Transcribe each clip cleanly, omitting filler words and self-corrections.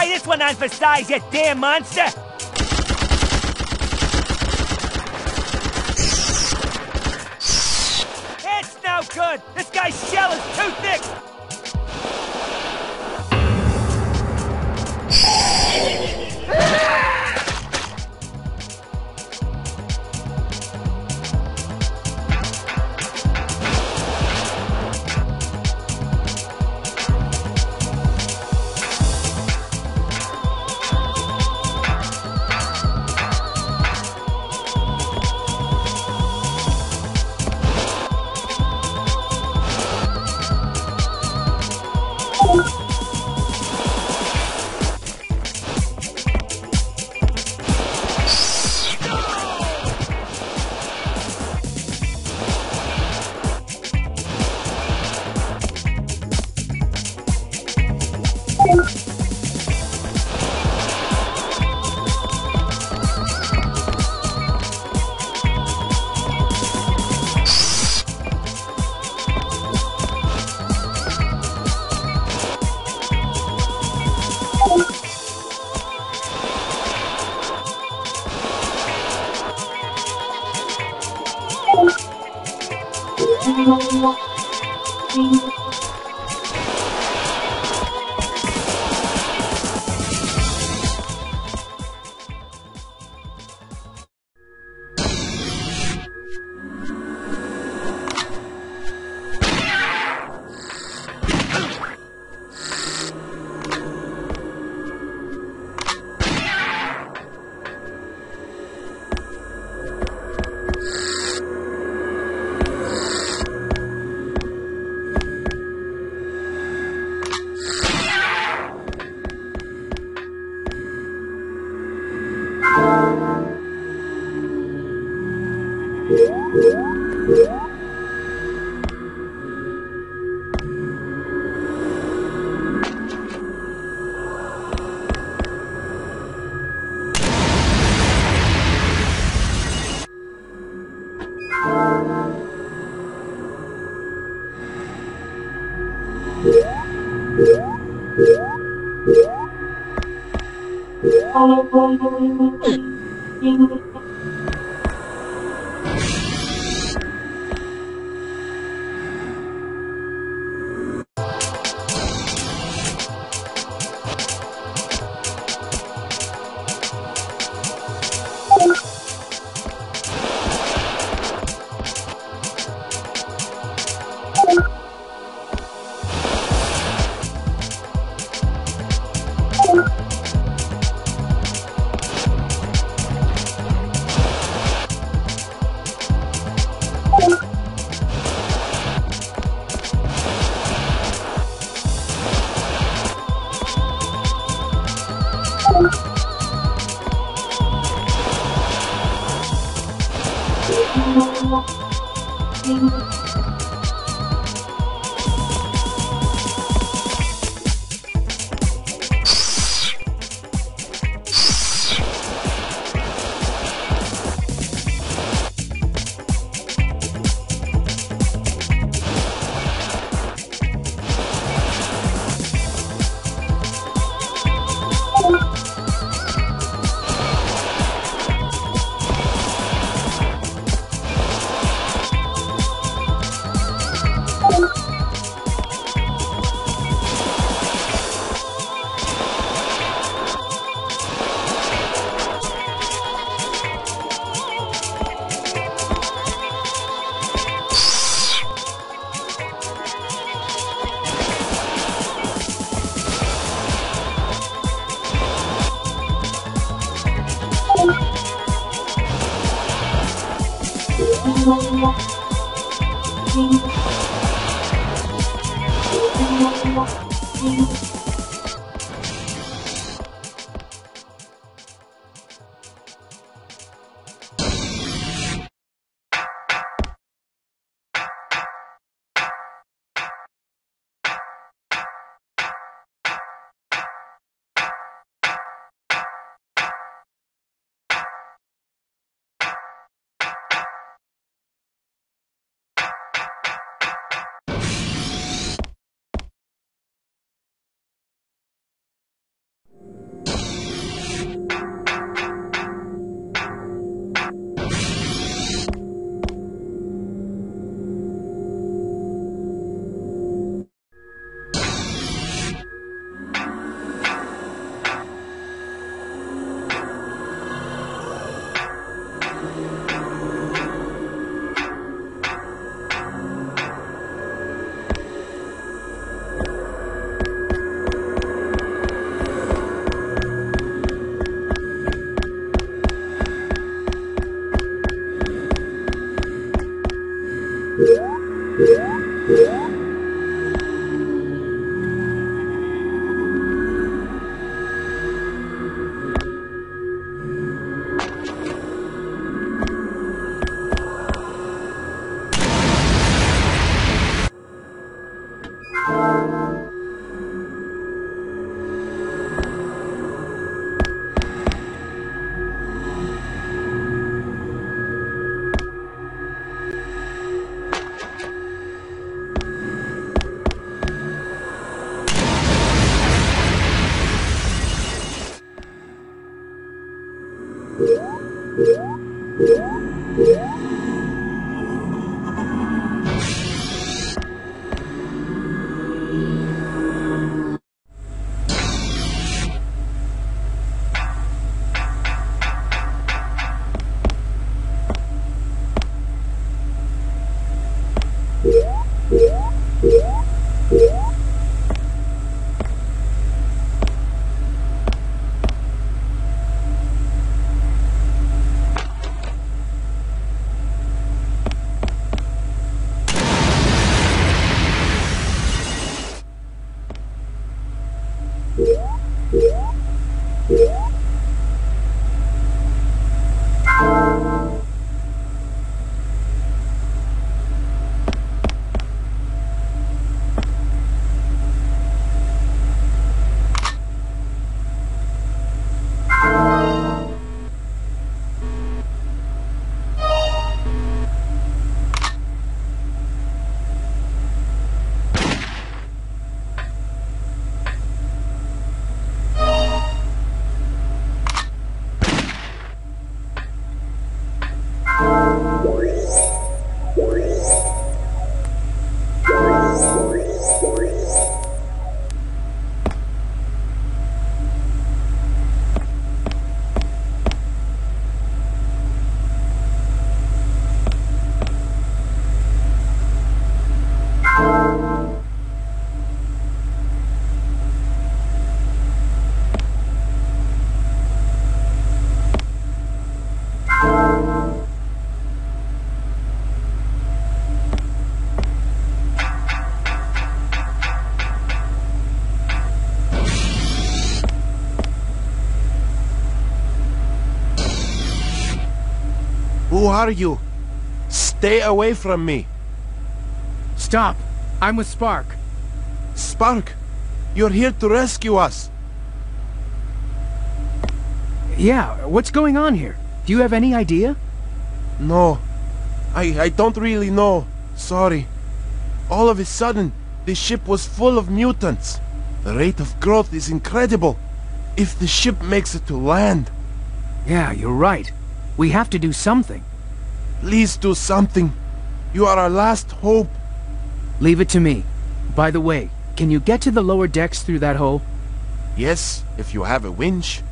This one on for size, you damn monster! It's no good! This guy's shell is too thick! Who are you? Stay away from me. Stop. I'm with Spark. Spark? You're here to rescue us. Yeah, what's going on here? Do you have any idea? No. I don't really know. Sorry. All of a sudden, the ship was full of mutants. The rate of growth is incredible. If the ship makes it to land. Yeah, you're right. We have to do something. Please do something. You are our last hope. Leave it to me. By the way, can you get to the lower decks through that hole? Yes, if you have a winch.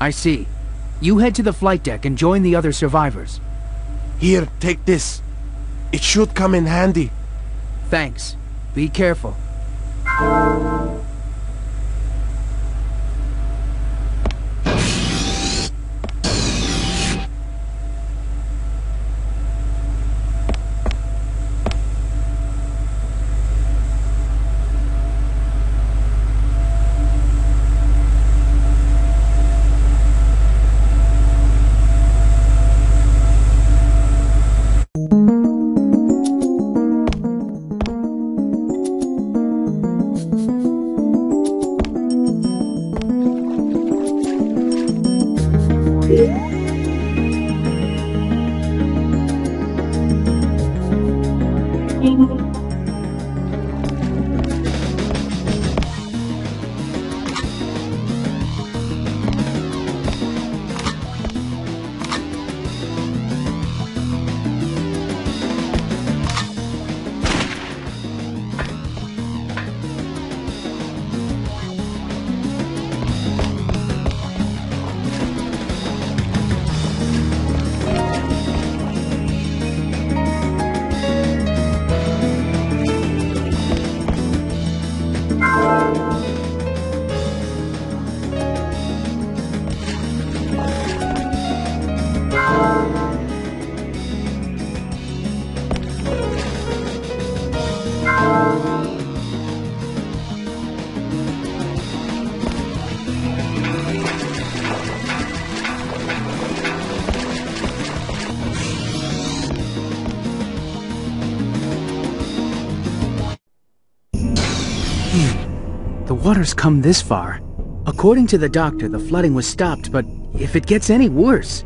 I see. You head to the flight deck and join the other survivors. Here, take this. It should come in handy. Thanks. Be careful. Water's come this far. According to the doctor, the flooding was stopped, but if it gets any worse...